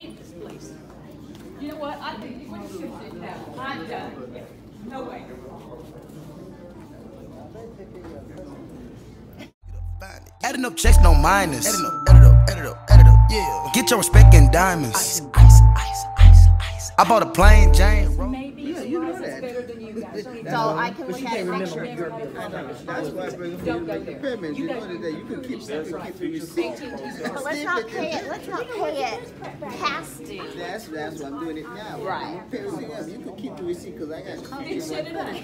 This place. You know what? I think you would have shifted now. I'm done. Yeah. No way. Adding up checks, no minus. Add it up. Yeah. Get your respect in diamonds. Ice. I bought a plain Jane. Maybe you know that. Better than you guys. So I can look at it. That's why don't go there. You know that you can keep it. But let's not pay it past due. That's why I'm doing it now. Right. You can keep the receipt because I got copies. Shut it up.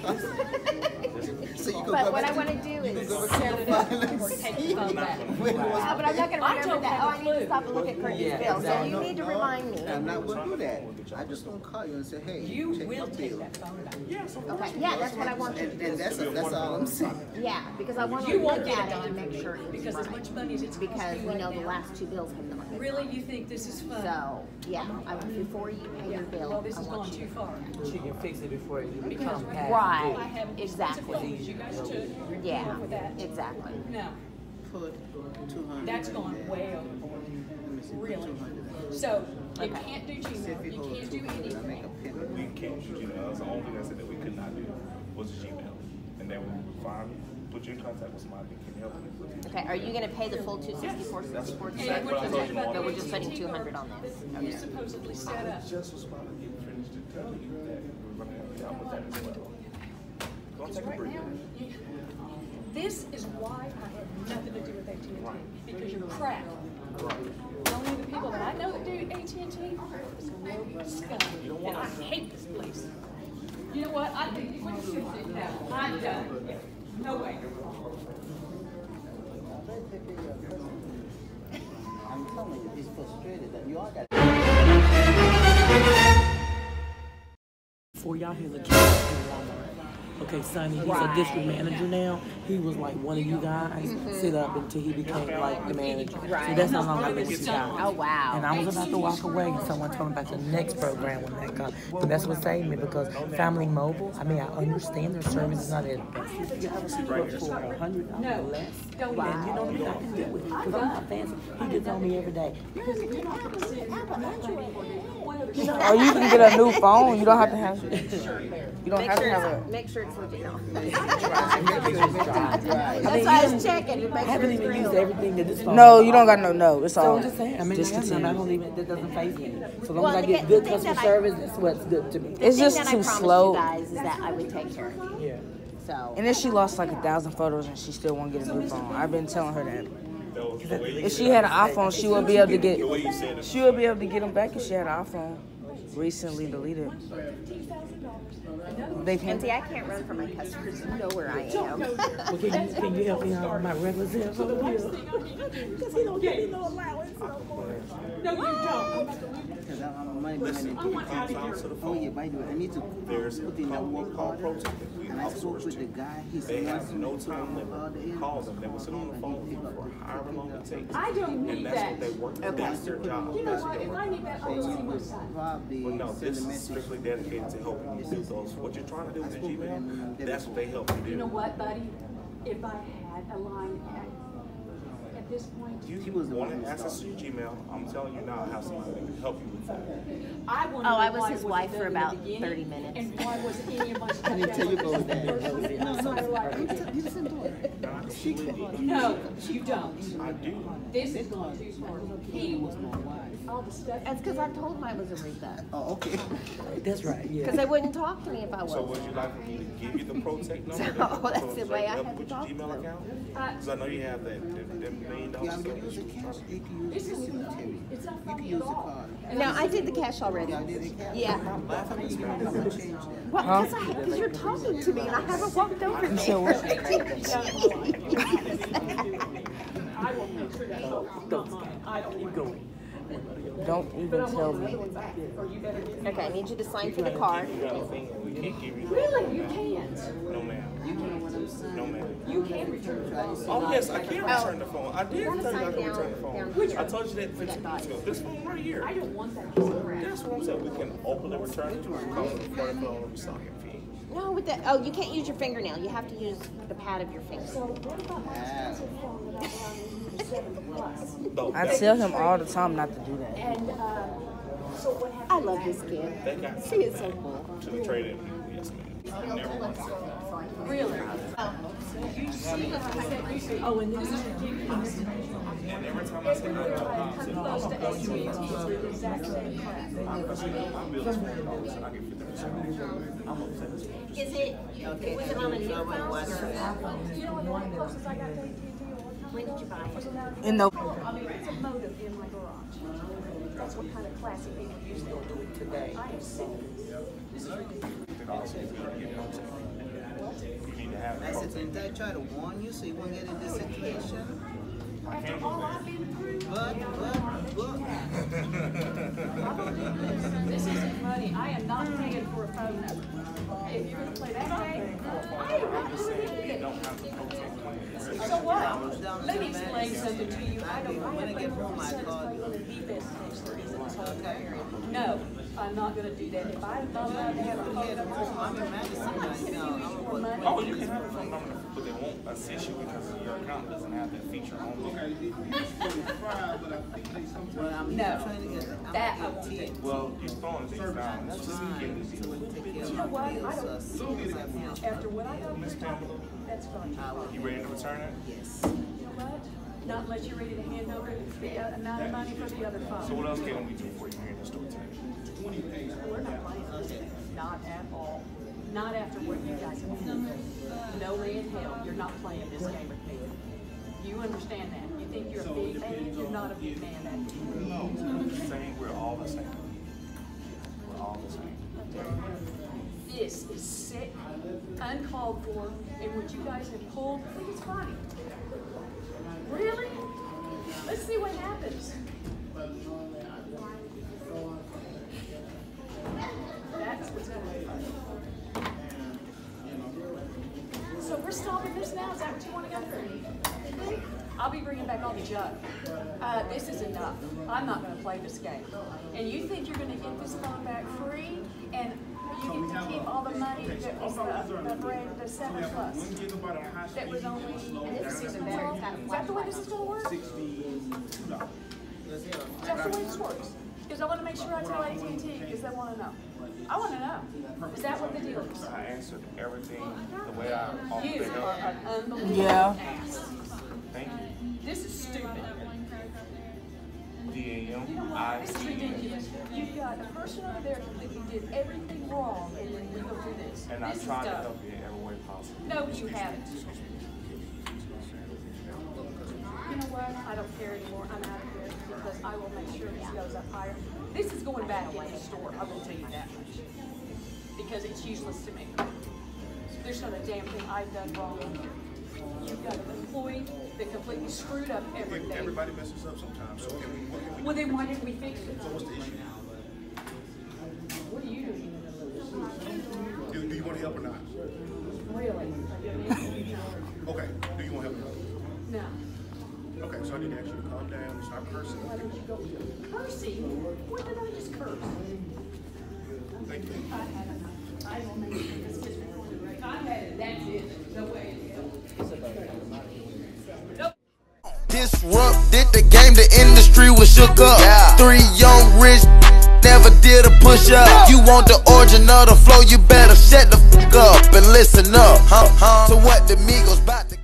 But what I want to do is shut it up or take the phone back. But I'm not going to remember that. Oh, I need to stop and look at Courtney's bill. So you need to remind me. I'm not going to do that. I'm just going to call you and say, hey, you will take that phone back. Yes. Okay. Yeah, that's what I want you to do. And that's all I'm saying. Yeah, because I want to look at it and make sure it's because right. As much money as it's because we know the last two bills have not. Really, you think this is fun? So yeah, I want before you pay your bill. Well, this is going too far. She can fix it before it becomes bad. Right. Exactly. You guys took. Yeah. Exactly. No. Put 200. That's gone way overboard. Really. So you can't do Gmail. You can't do anything. We can't do Gmail. That's the only thing I said that we could not do was Gmail. And they would find me, put you in contact with somebody that can help you. Okay, are you going to pay the full $264.64? Yes. But we're just putting $200 on this. You supposedly set up. I just was about to get finished to tell you that we were going to have a job with that as well. Go take a breather. This is why I have nothing to do with AT&T. Because you're crap. Only the people that I know that do AT&T are scum. And I hate this place. You know what? I think you would have shifted now. I'm done. Yeah. No way. I'm telling you, he's frustrated that you all got. Before y'all hear the okay, Sonny, he's a district manager now. He was like one of you guys sit up until he became like the manager. Right. So that's how long I've been with you guys. Oh, wow. And I was about to walk away and someone told me about the next program when that comes. But that's what saved me because Family Mobile, I mean, I understand their service is not as expensive. You have a secret for $100 less. And you know what I can do with it because I'm not fancy. He gets on me every day. Or you can get a new phone. You don't have to have you don't have to have a make sure it's legit. That's why I was checking. I haven't even used everything that this phone. No, you don't got no. It's all. So I'm just saying. I mean, I'm not gonna leave it. That doesn't faze me. So long as I get good customer service, that's what's good to me. It's just too slow. The thing that I promised you guys is that I would take care of you. Yeah. So. And then she lost like 1,000 photos, and she still won't get a new phone. I've been telling her that. If she had an iPhone, she would be able to get. She would be able to get them back if she had an iPhone. Recently deleted. They can't. See, I can't run for my customers. You know where I am. Well, can you help me out with my regular Zelle for the bill? Because he don't give me no allowance no more. No, you don't. Because I'm on money. I want out of here. Oh, yeah, by the way, I need to put in that one call protocol. And I spoke with the guy. He said, "There's no time limit." Calls them. They will sit on the phone for however long it takes. I don't need that. And that's what they work. That's their job. You know what? If I need that, I'll go see my side. Well, no, this is strictly dedicated to helping you do those. What you're trying to do with the Gmail, that's what they help you do. You know what, buddy? If I had a line at this point, you want access to your Gmail, I'm telling you now I have somebody that can help you with that. I was his wife for about 30 minutes. And why was any of my stuff? I didn't tell you about that. You listen to it. No, you don't. I do. This is going too far. He was my wife. All the stuff. That's because I told him I was a Aretha. Oh, okay. That's right. Yeah. Because they wouldn't talk to me if I was. So would you like me to give you the Protect number? Oh, that's the way I have to talk to them. Because I know you have that. Yeah, I'm going to use a cash. You can use a cemetery. You can use a card. No, I did the cash already. Yeah. Well, because you're talking to me and I haven't walked over there. I will make sure that I'm not mine. I don't keep going. Don't even tell me. Okay, I need you to sign for the card. Really? You can't? No, ma'am. You can't. No, ma'am. You can return the phone. Oh, yes, I can return the phone. I did tell you I can return the phone. I told you that 15 minutes ago. This phone right here. I don't want that. That's what I'm saying. We can openly return it to our phone and restock it. No, with that. Oh, you can't use your fingernail. You have to use the pad of your finger. I tell him all the time not to do that. And love this kid. That guy. She is so cool. Should we trade him? Yes, ma'am. Never once. Really? Oh, and this is. And every time I say that, I'm upset. Is it? Was it on a new phone? You know what? The only closest I got to AT&T. When did you buy it? In the. It's a motive in my garage. That's what kind of classic people use. They'll do it today. I have seen this. You need to have. I said, didn't I try to warn you so you won't get in this situation? After all I've been through, but. I don't do this. This isn't money. I am not paying for a phone number. If you're going to play that game, I am not doing it. So what? Let me explain something to you. I don't want to get home. My God, one of the best things there is in this whole area. No, I'm not going to do that. If I had thought about that, I would have gone. Oh, you can have a phone number. But they won't assist you because your account doesn't have that feature on there. No, that I won't do. Well, you're throwing things down. You know what? I don't. After what I go through, that's fine. You ready to return it? Yes. You know what? Not unless you're ready to hand over the amount of money for the other phone. So what else can we do for you here in the store today? 20 things. We're not playing. Not at all. Not after what you guys have done. No way in hell, you're not playing this game with me. You understand that. You think you're a big man, you're not a big man. No, I'm saying we're all the same. We're all the same. This is sick, uncalled for, and what you guys have pulled, it's funny. Really? Let's see what happens. That's what's going to happen. So we're stopping this now. Is that what you want to go through? I'll be bringing back all the junk. This is enough. I'm not going to play this game. And you think you're going to get this phone back free, and you get to keep all the money that was the brand, the 7 Plus. That was only. Is that the way this is going to work? That's the way this works. Because I want to make sure I tell AT&T because they want to know. I want to know. Is that what the deal is? I answered everything the way I offered it. You are an unbelievable ass. Thank you. This is stupid. This is ridiculous. You've got a person over there that you did everything wrong, and then we go do this. And I tried to help you in every way possible. No, you haven't. You know what? I don't care anymore. I'm out of here because I will make sure this goes up higher. This is going back in the store. I will tell you that much because it's useless to me. There's not a damn thing I've done wrong. You've got an employee that completely screwed up everything. Everybody messes up sometimes. So well, then why didn't we fix it? So what's the issue now? What are you doing? Do you want to help or not? Really? Okay. Do you want help or not? No. Okay, so I need to ask you to calm down and stop cursing. Why don't you go cursing? What did I just curse? Thank you. I had enough. I will make sure this gets recorded right. I had it. That's it. No way. Nope. Disrupted the game. The industry was shook up. Yeah. 3 young rich never did a push up. You want the origin of the flow? You better shut the f up and listen up. So what the Migos about to?